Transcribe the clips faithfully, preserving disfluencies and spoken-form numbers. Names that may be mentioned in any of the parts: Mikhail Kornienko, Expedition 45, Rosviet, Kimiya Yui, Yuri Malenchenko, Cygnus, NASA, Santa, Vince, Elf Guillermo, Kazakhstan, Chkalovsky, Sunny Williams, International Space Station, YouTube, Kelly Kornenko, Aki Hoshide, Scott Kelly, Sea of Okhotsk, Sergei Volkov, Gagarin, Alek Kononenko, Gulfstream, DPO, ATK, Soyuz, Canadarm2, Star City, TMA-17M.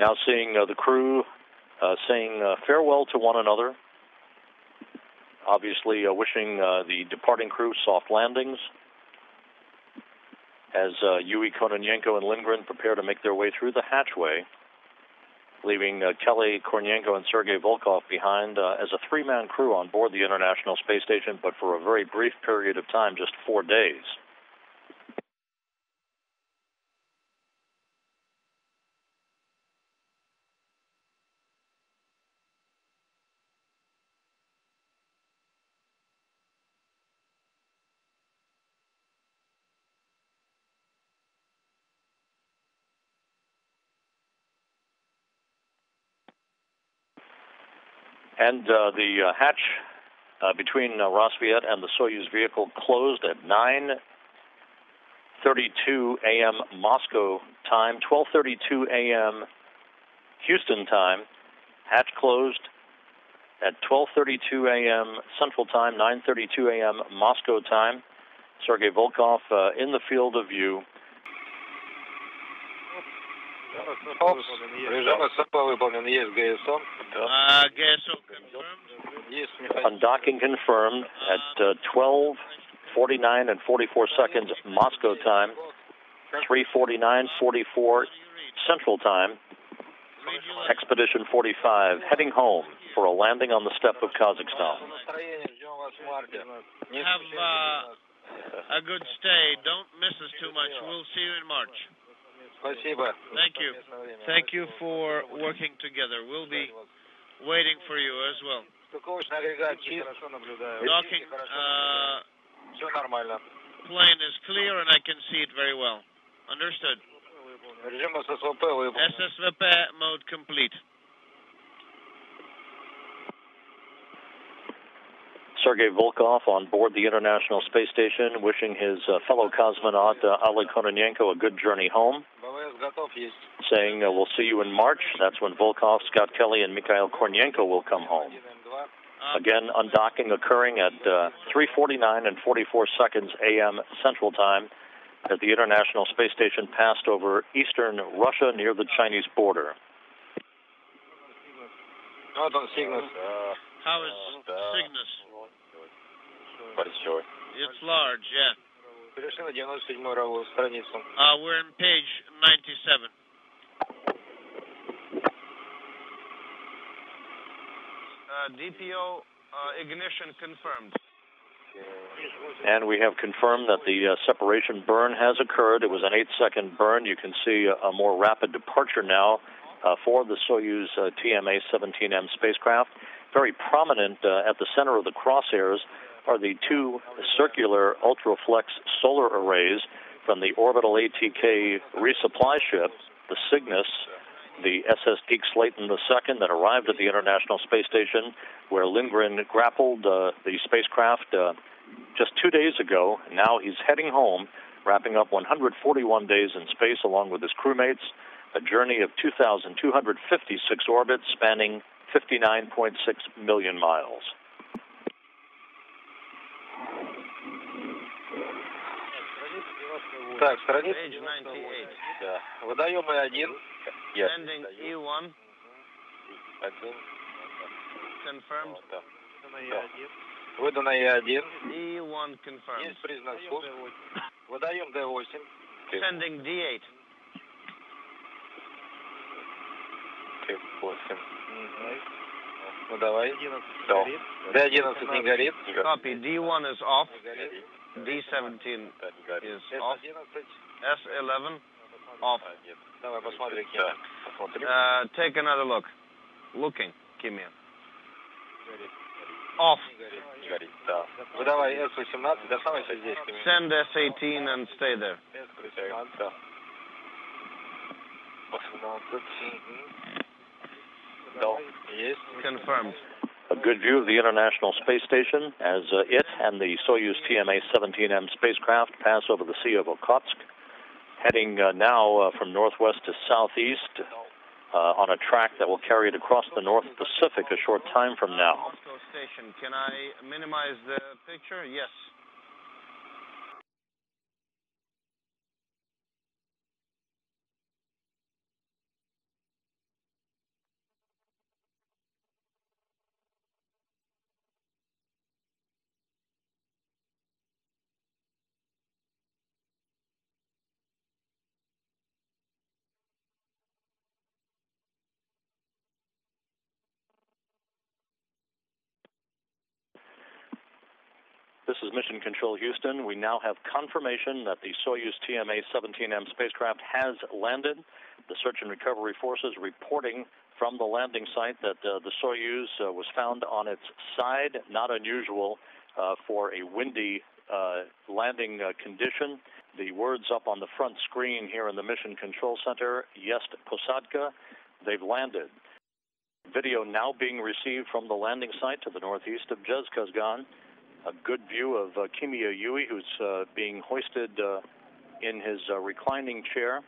Now seeing uh, the crew uh, saying uh, farewell to one another, obviously uh, wishing uh, the departing crew soft landings as uh, Yui Kononenko and Lindgren prepare to make their way through the hatchway, leaving uh, Kelly Kornenko and Sergei Volkov behind uh, as a three-man crew on board the International Space Station, but for a very brief period of time, just four days. And uh, the uh, hatch uh, between uh, Rosviet and the Soyuz vehicle closed at nine thirty-two a m Moscow time, twelve thirty-two a m Houston time. Hatch closed at twelve thirty-two a m Central time, nine thirty-two a m Moscow time. Sergei Volkov uh, in the field of view. Ops. Режим СП выполнен. Есть ГСО. ГСО confirmed. Undocking confirmed at uh, twelve forty-nine and forty-four seconds Moscow time, three forty-nine forty-four Central time. Expedition forty-five heading home for a landing on the steppe of Kazakhstan. Have uh, a good stay. Don't miss us too much. We'll see you in March. Thank you. Thank you for working together. We'll be waiting for you as well. Docking uh, plane is clear and I can see it very well. Understood. S S V P mode complete. Sergei Volkov on board the International Space Station, wishing his uh, fellow cosmonaut uh, Alek Kononenko a good journey home, saying uh, we'll see you in March. That's when Volkov, Scott Kelly, and Mikhail Kornienko will come home. Again, undocking occurring at uh, three forty-nine and forty-four seconds a m Central Time as the International Space Station passed over eastern Russia near the Chinese border. Not on Cygnus. How is Cygnus? It's large, yeah. Uh, we're in page ninety-seven. Uh, D P O uh, ignition confirmed. And we have confirmed that the uh, separation burn has occurred. It was an eight-second burn. You can see a, a more rapid departure now uh, for the Soyuz uh, T M A seventeen M spacecraft. Very prominent uh, at the center of the crosshairs are the two circular ultraflex solar arrays from the orbital A T K resupply ship, the Cygnus, the S S Geek Slayton the Second, that arrived at the International Space Station, where Lindgren grappled uh, the spacecraft uh, just two days ago. Now he's heading home, wrapping up one hundred forty-one days in space along with his crewmates, a journey of two thousand two hundred fifty-six orbits spanning fifty-nine point six million miles. Так, страница девяносто восемь. Да. Выдаем И один. Ending E one. Один. Confirmed. Да. Выдано И один. E one confirmed. Есть признак слов. Выдаем D восемь. Sending D eight. Т восемь. Ну давай. Да. D одиннадцать не горит. Copy. D one is off. D seventeen is off. S eleven off. Uh, take another look. Looking, Kimia. Off. Send S eighteen and stay there. Confirmed. A good view of the International Space Station as uh, it and the Soyuz T M A seventeen M spacecraft pass over the Sea of Okhotsk, heading uh, now uh, from northwest to southeast uh, on a track that will carry it across the North Pacific a short time from now. Moscow Station. Can I minimize the picture? Yes. This is Mission Control Houston. We now have confirmation that the Soyuz T M A seventeen M spacecraft has landed. The search and recovery forces reporting from the landing site that uh, the Soyuz uh, was found on its side. Not unusual uh, for a windy uh, landing uh, condition. The words up on the front screen here in the Mission Control Center, Jest Posadka, they've landed. Video now being received from the landing site to the northeast of Jezkazgan. A good view of uh, Kimiya Yui, who's uh, being hoisted uh, in his uh, reclining chair.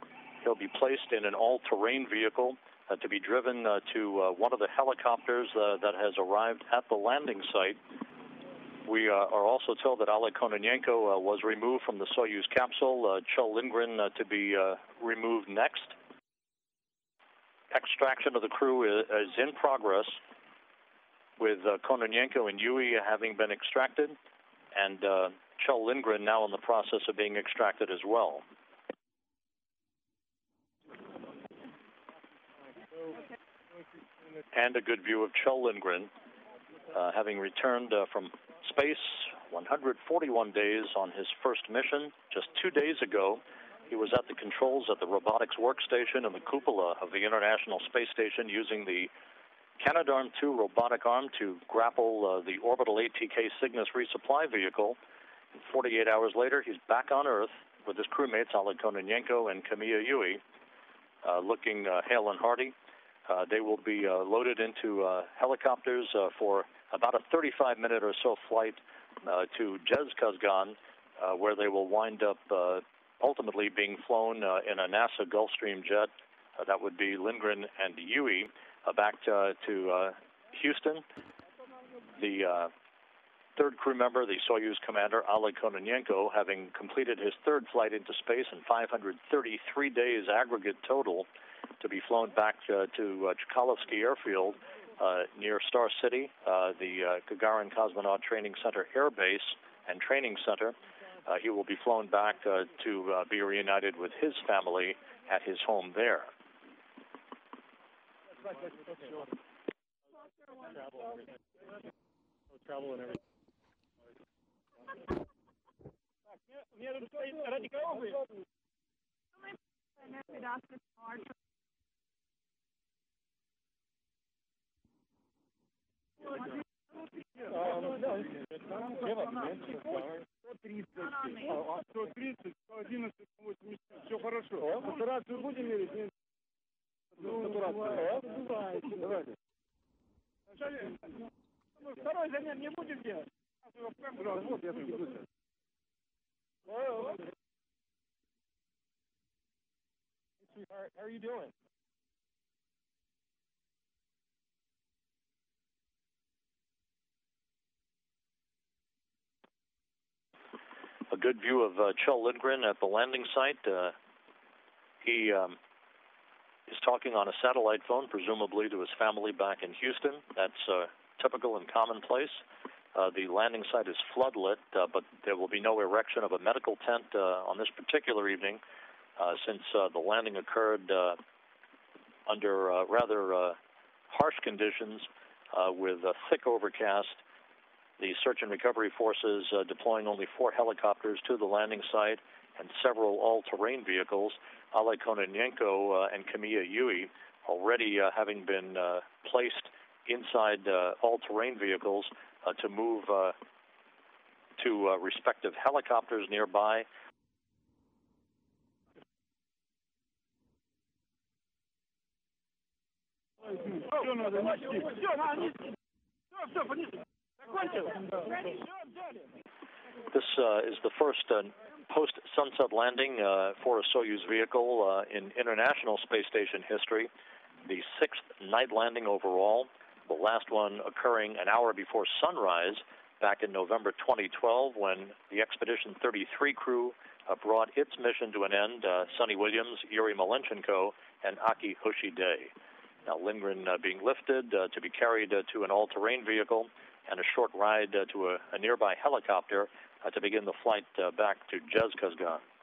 He'll be placed in an all-terrain vehicle uh, to be driven uh, to uh, one of the helicopters uh, that has arrived at the landing site. We uh, are also told that Alek Kononenko uh, was removed from the Soyuz capsule. Uh, Kjell Lindgren uh, to be uh, removed next. Extraction of the crew is, is in progress, with uh, Kononenko and Yui having been extracted, and uh, Kjell Lindgren now in the process of being extracted as well. And a good view of Kjell Lindgren, uh, having returned uh, from space one hundred forty-one days on his first mission. Just two days ago, he was at the controls at the robotics workstation in the cupola of the International Space Station using the Canadarm two robotic arm to grapple uh, the orbital A T K Cygnus resupply vehicle. And forty-eight hours later, he's back on Earth with his crewmates, Alek Kononenko and Kimiya Yui, uh, looking uh, hale and hearty. Uh, they will be uh, loaded into uh, helicopters uh, for about a thirty-five minute or so flight uh, to Jezkazgan, uh, where they will wind up uh, ultimately being flown uh, in a NASA Gulfstream jet. Uh, that would be Lindgren and Yui. Uh, back to, uh, to uh, Houston. The uh, third crew member, the Soyuz commander, Alek Kononenko, having completed his third flight into space in five hundred thirty-three days aggregate total, to be flown back uh, to uh, Chkalovsky Airfield uh, near Star City, uh, the uh, Gagarin Cosmonaut Training Center Air Base and Training Center. Uh, he will be flown back uh, to uh, be reunited with his family at his home there. Все хорошо. Операцию будем мерить? Ну, давайте, давайте. Второй замер не будем делать. Вот я приду сейчас. Sweetheart, how are you doing? A good view of uh, Kjell Lindgren at the landing site. Uh, he... Um, He's talking on a satellite phone, presumably to his family back in Houston. That's uh, typical and commonplace. Uh, the landing site is floodlit, uh, but there will be no erection of a medical tent uh, on this particular evening, uh, since uh, the landing occurred uh, under uh, rather uh, harsh conditions uh, with a thick overcast. The search and recovery forces uh, deploying only four helicopters to the landing site and several all-terrain vehicles. Alek Kononenko uh, and Kimiya Yui already uh, having been uh, placed inside uh, all-terrain vehicles uh, to move uh, to uh, respective helicopters nearby. This uh, is the first uh, post-sunset landing uh, for a Soyuz vehicle uh, in International Space Station history, the sixth night landing overall, the last one occurring an hour before sunrise back in November twenty twelve when the Expedition thirty-three crew uh, brought its mission to an end, uh, Sunny Williams, Yuri Malenchenko, and Aki Hoshide. Now Lindgren uh, being lifted uh, to be carried uh, to an all-terrain vehicle and a short ride uh, to a, a nearby helicopter uh, to begin the flight uh, back to Jezkazgan.